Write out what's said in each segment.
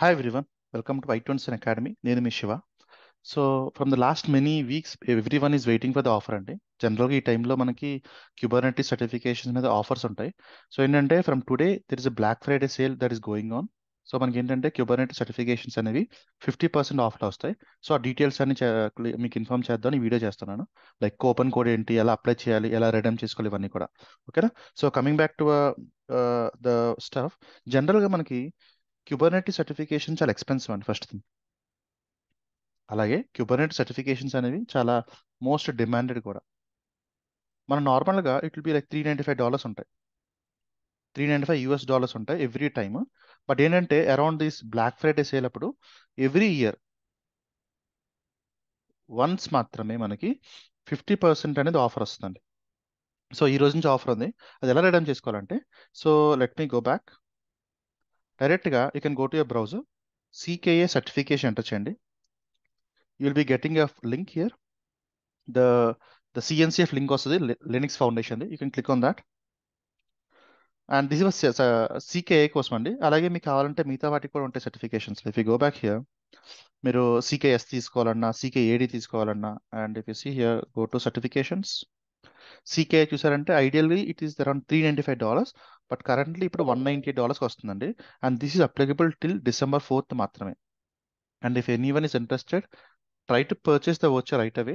Hi everyone, welcome to i20 Academy. Nenu Mi Shiva. So from the last many weeks, everyone is waiting for the offer ante. Generally, time lo manaki Kubernetes certifications and the offers untai. So endante from today there is a Black Friday sale that is going on. So manaki endante Kubernetes certifications anevi 50% off lo vastai. So aa details ani meeku inform cheddanu video chestunanu. Like coupon code enti, ela apply cheyali, ela redeem cheskovali ivanni kuda. Okay na? So coming back to the stuff, general ga manaki Kubernetes certification చాలా expensive అండి first thing. అలాగే Kubernetes certifications అనేవి చాలా most demanded కూడా. మనం నార్మల్గా it will be like $395 ఉంటాయి, $395 ఉంటాయి ఎవ్రీ టైమ్. బట్ ఏంటంటే around this Black Friday sale అప్పుడు ఎవ్రీ ఇయర్ వన్స్ మాత్రమే మనకి 50% అనేది ఆఫర్ వస్తుందండి. సో ఈ రోజు నుంచి ఆఫర్ ఉంది, అది ఎలా రిడీమ్ చేసుకోవాలంటే, so let me go back. Direct ga, you can go to your browser, CKA certification enter cheyandi. You will be getting a link here. The CNCF link also the Linux Foundation. You can click on that. And this was CKA course mandi. Alage meeku kavalante meetha vaati kuda untayi certifications. If you go back here, meeru CKS teesukovalanna, CKAD teesukovalanna, and if you see here, go to certifications. CKA chusarante ideally it is around $395. But currently ఇప్పుడు $198 వస్తుందండి. And this is applicable till December 4th మాత్రమే. And if anyone is interested, try to purchase the voucher right away.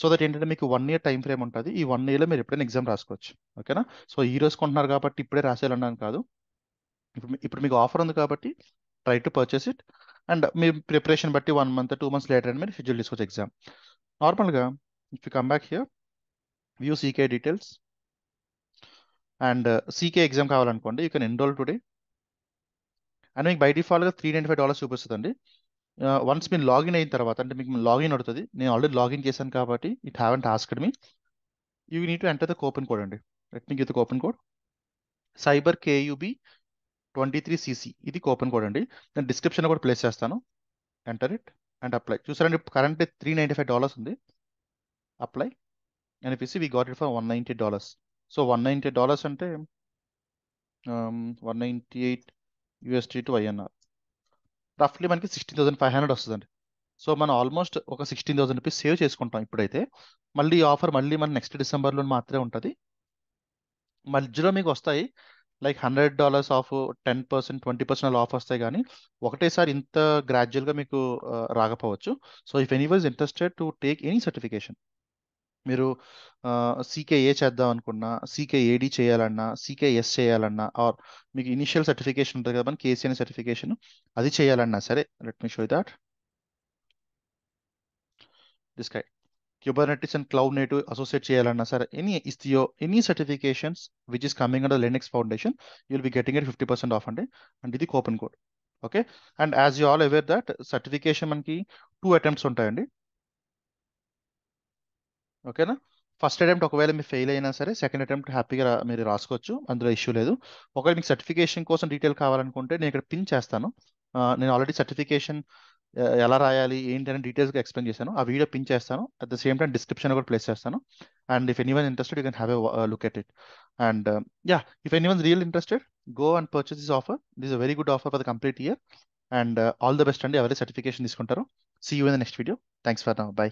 So that ఏంటంటే మీకు 1 year time frame ఉంటుంది. ఈ 1 yearలో మీరు ఎప్పుడైనా exam రాసుకోవచ్చు. ఓకేనా? సో ఈ రోజు కొంటున్నారు కాబట్టి ఇప్పుడే రాసేయాలన్నాను కాదు. ఇప్పుడు మీకు ఆఫర్ ఉంది కాబట్టి try to purchase it. And మీ ప్రిపరేషన్ బట్టి 1 month 2 months లేటర్ అని మీరు షెడ్యూల్ చేసుకోవచ్చు ఎగ్జామ్. నార్మల్గా if you come back here, view CK details. And CK exam కావాలనుకోండి, you can enroll today. And మీకు బై డిఫాల్ట్గా $395 చూపిస్తుందండి. వన్స్ మీరు లాగిన్ అయిన తర్వాత, అంటే మీకు లాగిన్ అవుతుంది, నేను ఆల్రెడీ లాగిన్ చేశాను కాబట్టి it haven't asked me. You need to enter the coupon code అండి. Let me give the coupon code, CyberKUB23CC. ఇది కూపన్ కోడ్ అండి, నేను డిస్క్రిప్షన్లో కూడా ప్లేస్ చేస్తాను. Enter it and apply. చూసారండి కరెంట్ $395 ఉంది. Apply. And if you see, we got it for $198. So $198 అంటే $198 టు INR రఫ్లీ మనకి 16,500 వస్తుందండి. సో మనం ఆల్మోస్ట్ ఒక 16,000 రూపీస్ సేవ్ చేసుకుంటాం ఇప్పుడైతే. మళ్ళీ ఈ ఆఫర్ మళ్ళీ మన నెక్స్ట్ డిసెంబర్లో మాత్రమే ఉంటుంది. మధ్యలో మీకు వస్తాయి లైక్ $100 ఆఫ్, 10%, 20% ఆఫ్ వస్తాయి, కానీ ఒకటేసారి ఇంత గ్రాడ్యువల్గా మీకు రాకపోవచ్చు. So if any was interested to take any certification, మీరు CKA చేద్దాం అనుకున్నా, CKAD చేయాలన్నా, CKS చేయాలన్నా, ఆర్ మీకు ఇనిషియల్ సర్టిఫికేషన్ ఉంటుంది కదా మన KCN సర్టిఫికేషన్, అది చేయాలన్నా సరే. Let me show that this కై Kubernetes and cloud native associate చేయాలన్నా సరే, any Istio, any certifications which is coming under Linux foundation, you will be getting it 50% off అండి. అండ్ ఇది coupon code. Okay, and as you all aware that certification మనకి 2 attempts ఉంటాయండి. ఓకేనా? First attempt ఒకవేళ మీరు fail అయినా సరే second attempt హ్యాపీగా మీరు రాసుకోవచ్చు, అందులో ఇష్యూ లేదు. ఒకవేళ మీకు సర్టిఫికేషన్ కోసం డీటెయిల్ కావాలనుకుంటే నేను ఇక్కడ పిన్ చేస్తాను. నేను ఆల్రెడీ సర్టిఫికేషన్ ఎలా రాయాలి ఏంటి అని డీటెయిల్స్గా ఎక్స్ప్లెయిన్ చేశాను, ఆ వీడియో పిన్ చేస్తాను. At the same time description కూడా ప్లేస్ చేస్తాను. And if anyone interested you can have a look at it. And yeah, if anyone real interested, go and purchase this offer. This a very good offer for the complete year. And all the best అండి ఎవరైతే certification తీసుకుంటారో. See you in the next video. Thanks for now. By.